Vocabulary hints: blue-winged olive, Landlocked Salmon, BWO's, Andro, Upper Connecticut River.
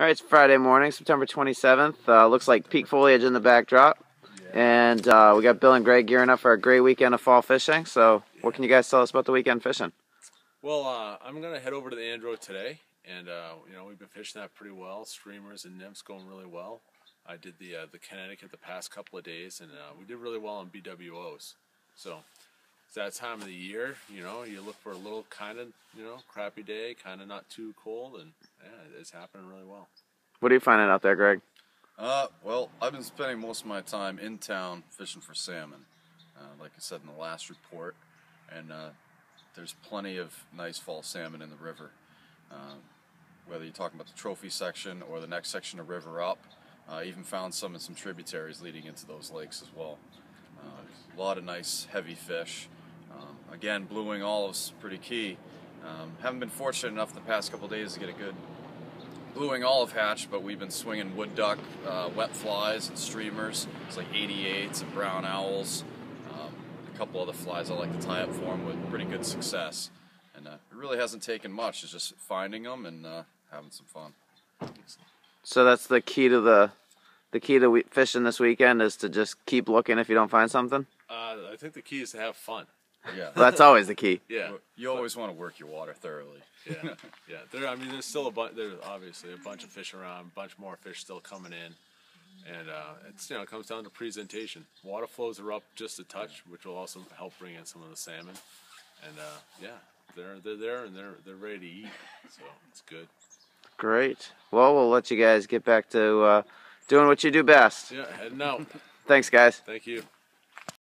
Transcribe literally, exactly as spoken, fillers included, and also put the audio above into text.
All right, it's Friday morning, September twenty-seventh. Uh, looks like peak foliage in the backdrop. And uh, we got Bill and Greg gearing up for a great weekend of fall fishing. So what can you guys tell us about the weekend fishing? Well, uh, I'm going to head over to the Andro today. And, uh, you know, we've been fishing that pretty well. Streamers and nymphs going really well. I did the uh, the Connecticut the past couple of days, and uh, we did really well on B W Os. So it's that time of the year, you know, you look for a little kind of, you know, crappy day, kind of not too cold, and yeah, it's happening really well. What are you finding out there, Greg? Uh, well, I've been spending most of my time in town fishing for salmon, uh, like I said in the last report, and uh, there's plenty of nice fall salmon in the river. Uh, whether you're talking about the trophy section or the next section of river up, I uh, even found some in some tributaries leading into those lakes as well. Uh, a lot of nice heavy fish. Um, again, blue-winged olives pretty key. Um, haven't been fortunate enough the past couple days to get a good blue-winged olive hatch, but we've been swinging wood duck, uh, wet flies, and streamers. It's like eighty-eights and brown owls. Um, a couple other flies I like to tie up for them with pretty good success. And uh, it really hasn't taken much. It's just finding them and uh, having some fun. So that's the key to the the key to fishing this weekend, is to just keep looking if you don't find something? Uh, I think the key is to have fun. Yeah, that's always the key. Yeah, you always want to work your water thoroughly. Yeah, yeah. There, I mean, there's still a bunch. There's obviously a bunch of fish around, a bunch more fish still coming in, and uh, it's you know it comes down to presentation. Water flows are up just a touch, which will also help bring in some of the salmon. And uh, yeah, they're they're there and they're they're ready to eat, so it's good. Great. Well, we'll let you guys get back to uh, doing what you do best. Yeah, heading out. Thanks, guys. Thank you.